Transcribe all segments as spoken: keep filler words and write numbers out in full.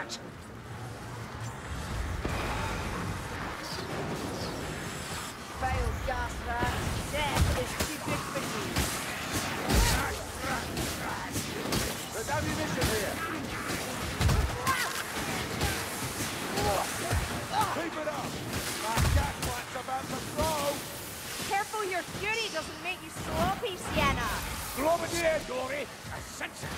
Watch! Failed, Gasper. Death is too big for you. Run, run, run. There's ammunition here. Keep it up. My gaslight's about to blow. Careful your fury doesn't make you sloppy, Sienna. Glomadier, Dory. I sense it.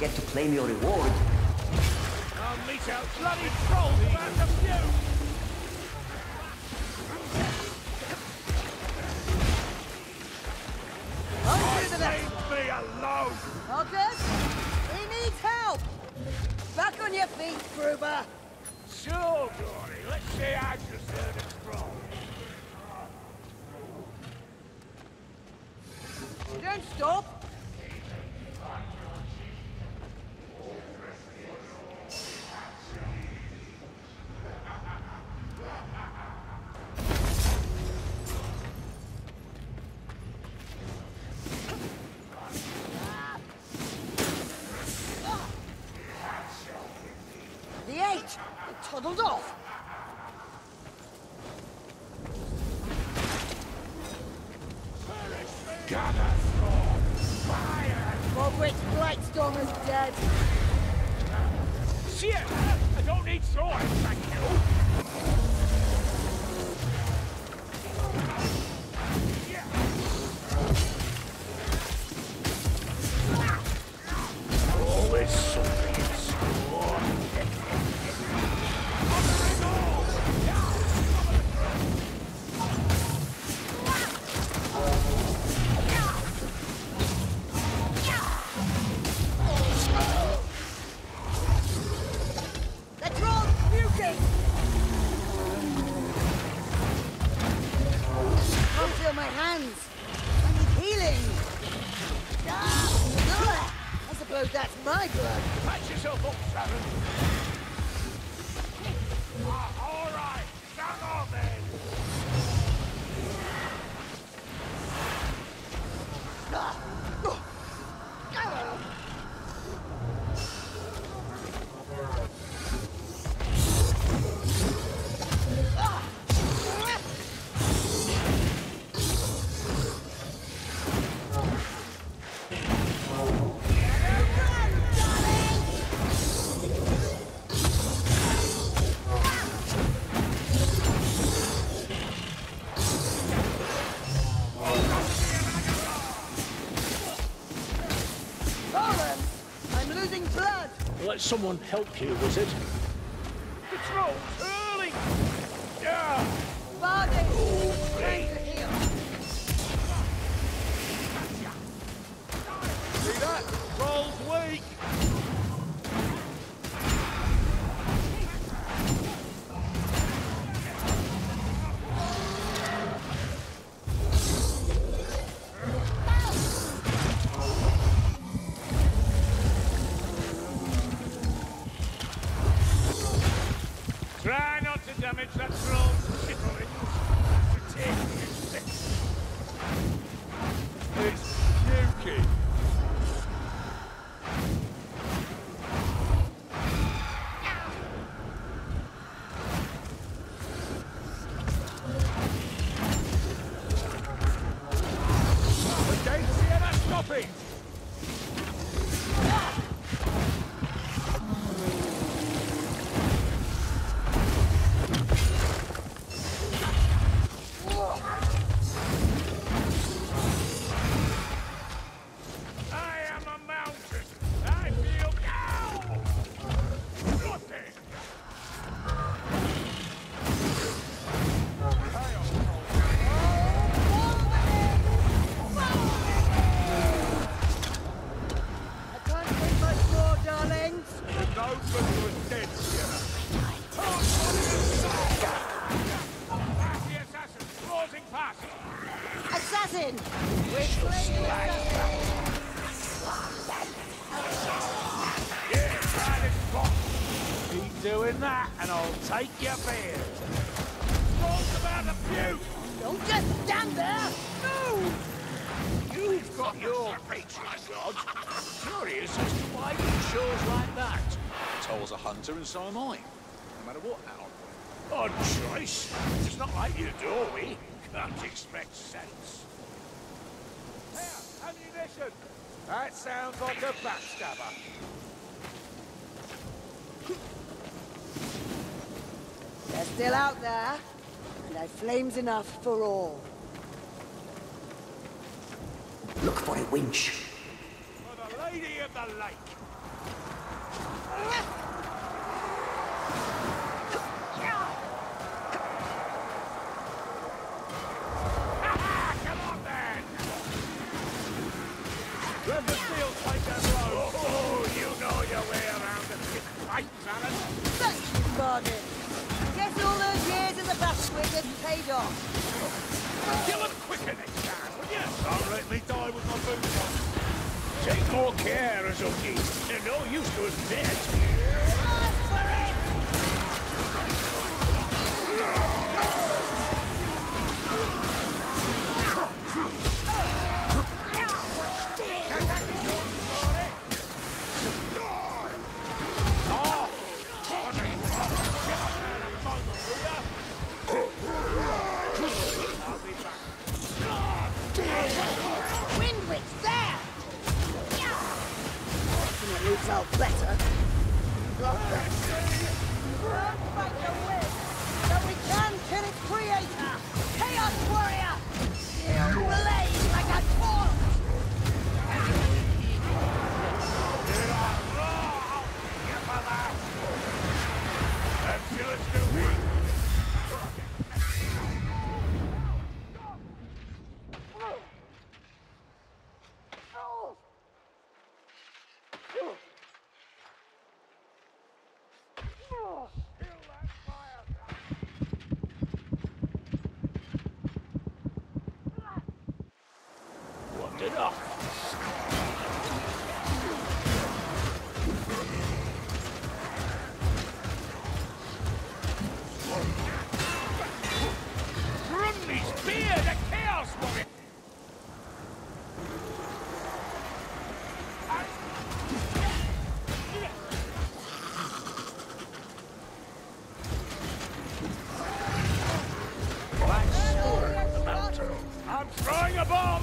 Get to claim your reward. I'll meet out bloody trolls about to view. Leave me alone! Others, he needs help! Back on your feet, Gruber! Sure, Dory. Let's see how you serve it from. Don't stop! Let someone help you, was it? The troll's early! Yeah! Bardin! Oh, great! See that? Troll's weak! Damage that troll. Shit on it. It's puking. We don't see how that's stopping. Assassin! We're playing assassin! Keep doing that and I'll take your beard! Talk about the puke! Don't just stand there! No! You've got your patriarch. Curious as to why you chose like that. Toll's a hunter and so am I. No matter what, Al. Odd choice. It's not like you do, we can't expect sense. Here, ammunition! That sounds like a backstabber. They're still out there, and I've flames enough for all. Look for a winch. For the Lady of the Lake. Let the steel take that blow! Oh, oh, you know your way around the pit fight, Marin! Thank you, Bardin! Guess all those years in the backswing didn't pay off! Kill him quicker next time, will you? Don't let me die with my boots on! Take more care, Azuki! They're no use to us dead! Hard for it! Well, better. Run by the wind, so we can kill its creator, Chaos Warrior. He'll blaze like a torch. Wandered off. Grundy's beard, the Chaos Warrior. I'm throwing a bomb!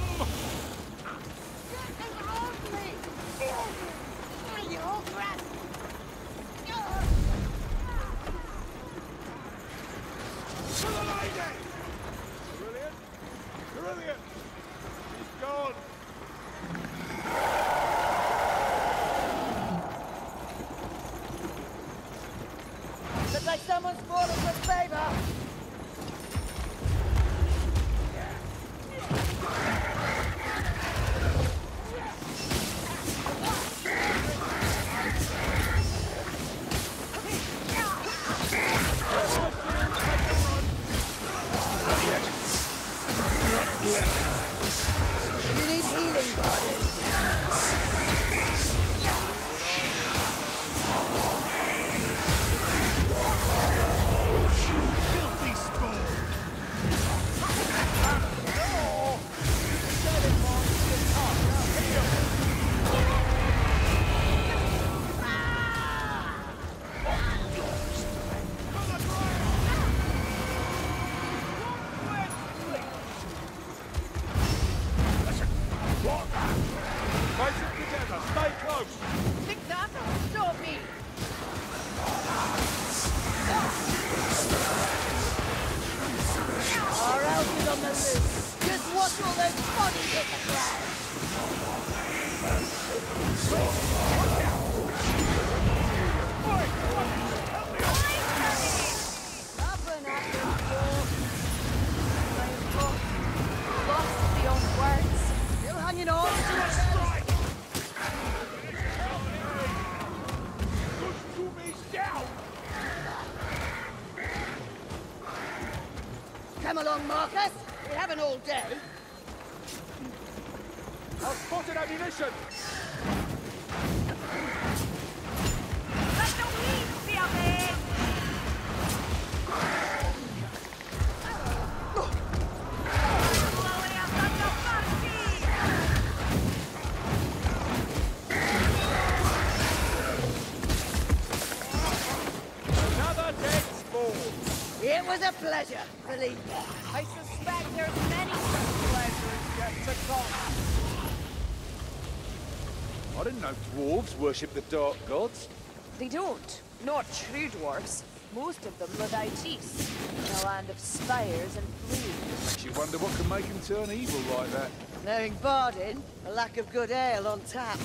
Pleasure, believe me. I suspect there's many pleasures yet to come. I didn't know dwarves worship the dark gods. They don't. Not true dwarves. Most of them live out east, in a land of spires and blue. Makes you wonder what can make them turn evil like that. Now in Bardin, a lack of good ale on tap.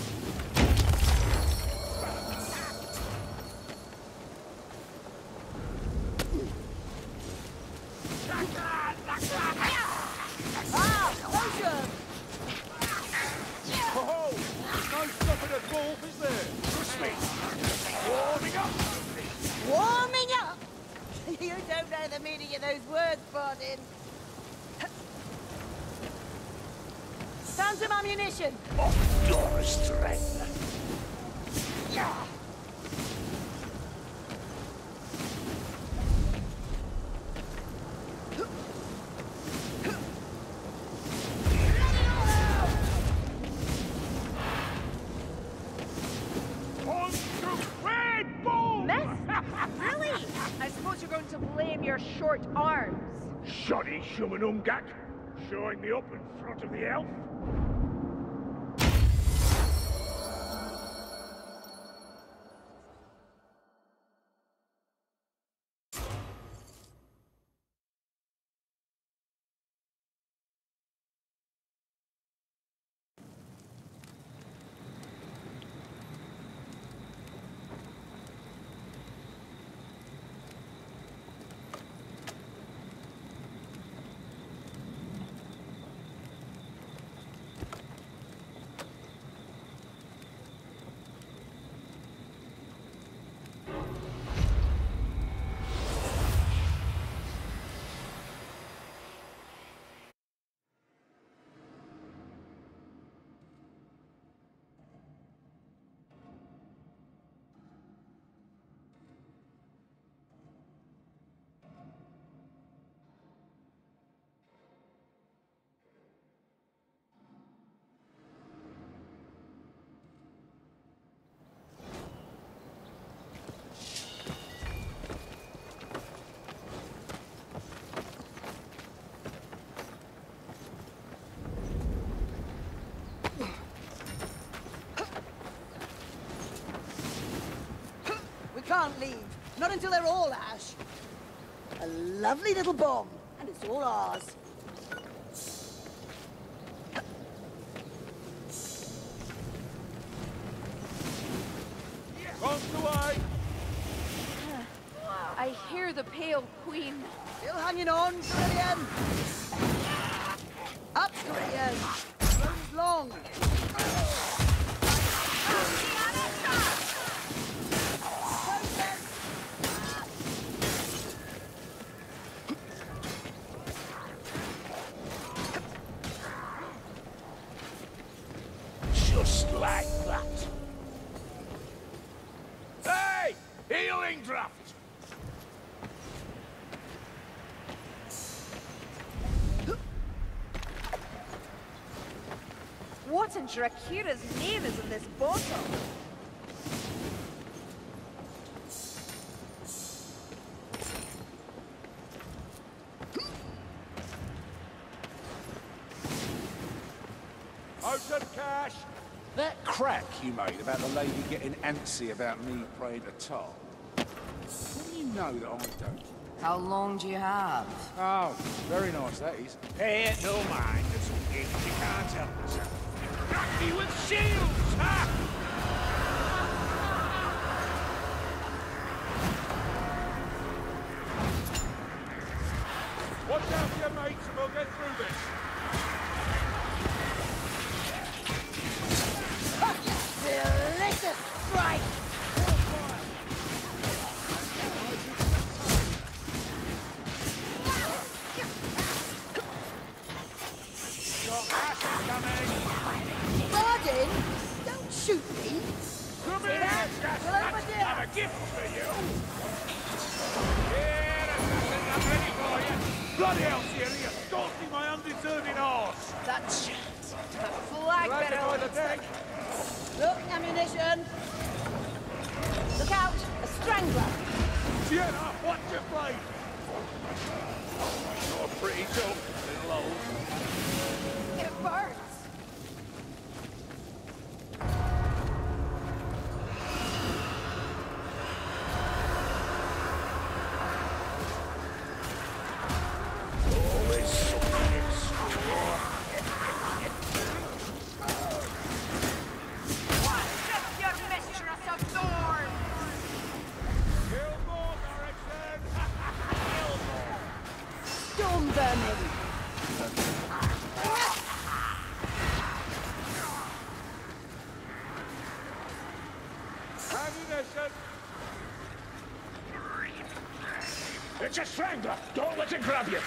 Shumanumgak, showing me up in front of the elf. Can't leave. Not until they're all ash. A lovely little bomb, and it's all ours. Bombs away! I hear the Pale Queen. Still hanging on, Carillion. Up, Carillion. Runs long. Just like that. Hey! Healing draft! What in Drakira's name is in this bottle? Cash. That crack you made about the lady getting antsy about me praying a top. What do you know that I don't? How long do you have? Oh, very nice, that is. Hey, don't mind. It's all games you can't help yourself. You crack me with shields! Ha! Watch out for your mates and we'll get through this. Delicious strike! Your ass is coming! Bardin, don't shoot me! Come here! We'll have a dinner! I've a gift for you! Here, assassin, I'm ready for you! Bloody hell, Siri, you're stalking my undeserving horse! That shit! The flag better on the deck! Look, ammunition! Look out! A strangler! Jenna, watch your blade! You're a pretty joke, little old. It burns! All this sucking straw! It's a strangler! Don't let it grab you!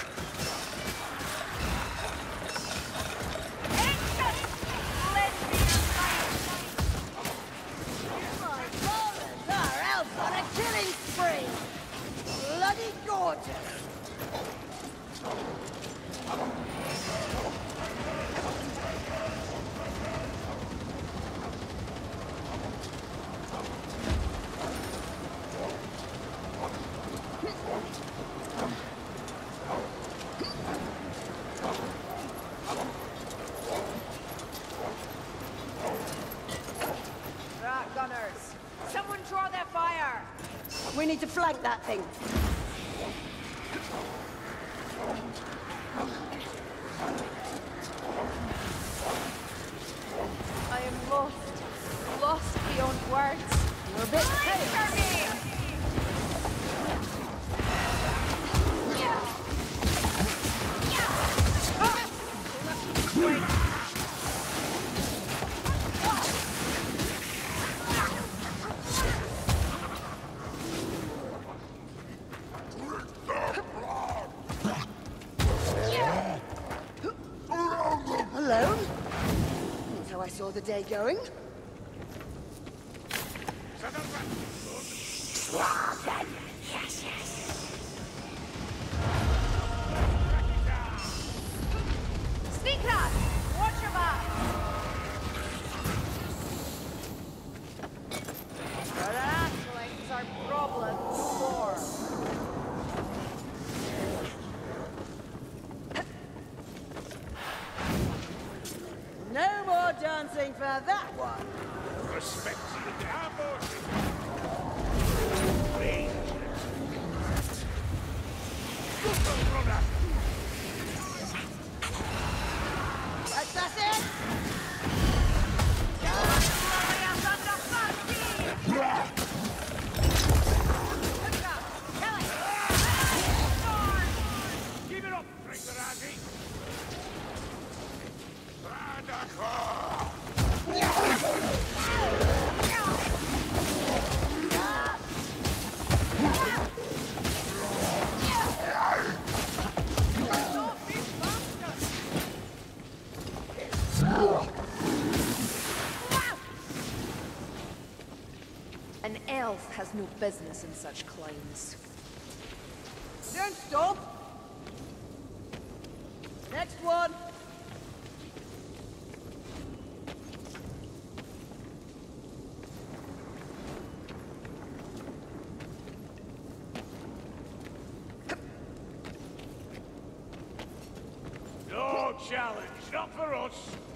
We need to flag that thing. I am lost. Lost beyond words. You're a bit tight. Yeah. Yeah. The day going. Yes, yes. Sneak up! Watch your back! Our athletics are problem four. No more dancing for that one. Respect to the ambush. Assassin! Give it up, Frank. health has no business in such climbs. Don't stop! Next one! No challenge, not for us!